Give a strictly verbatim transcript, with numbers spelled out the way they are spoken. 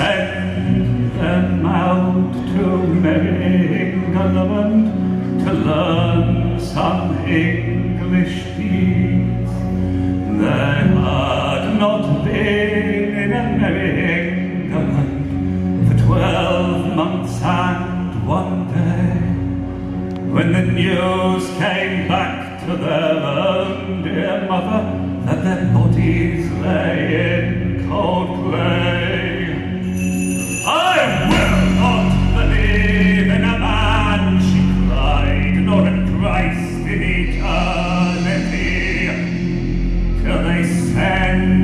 Send them out to merry England to learn some English deeds. They had not been in a merry England for twelve months and one day, when the news came back to their own dear mother that their bodies lay in cold clay. Christ in eternity, till they send